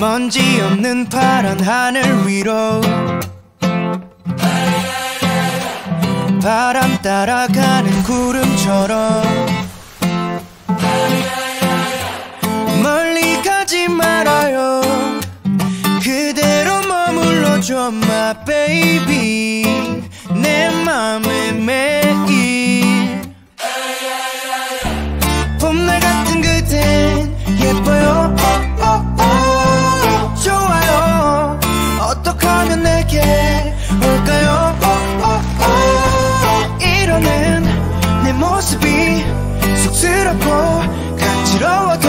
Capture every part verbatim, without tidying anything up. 먼지 없는 파란 하늘 위로 바람 따라가는 구름처럼 멀리 가지 말아요. 그대로 머물러줘 my baby. 내 맘에 매일 봄날 같은 그댄 예뻐요. 좋아요. 어떻게 하면 내게 올까요? 이러는 내 모습이 쑥스럽고 간지러워도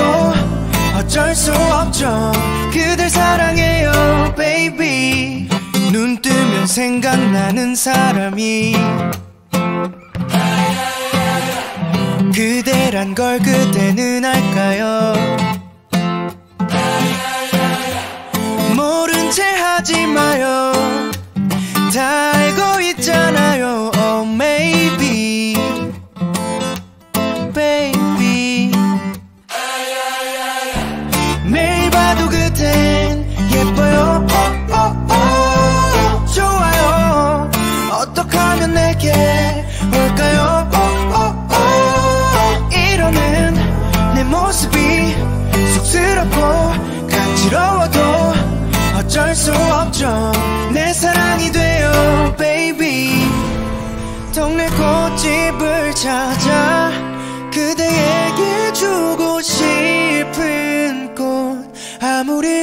어쩔 수 없죠. 그댈 사랑해요 baby. 눈 뜨면 생각나는 사람이 그대란 걸 그대는 알까요? 모른 채 하지 마요. 다 알고 있잖아요. Oh maybe baby. 매일 봐도 그댄 예뻐요. 좋아요. 어떻게 하면 내게 올까요? 이러는 내 모습이 쑥스럽고 지러워도 어쩔 수 없죠. 내 사랑이 돼요 baby. 동네 꽃집을 찾아 그대에게 주고 싶은 꽃 아무리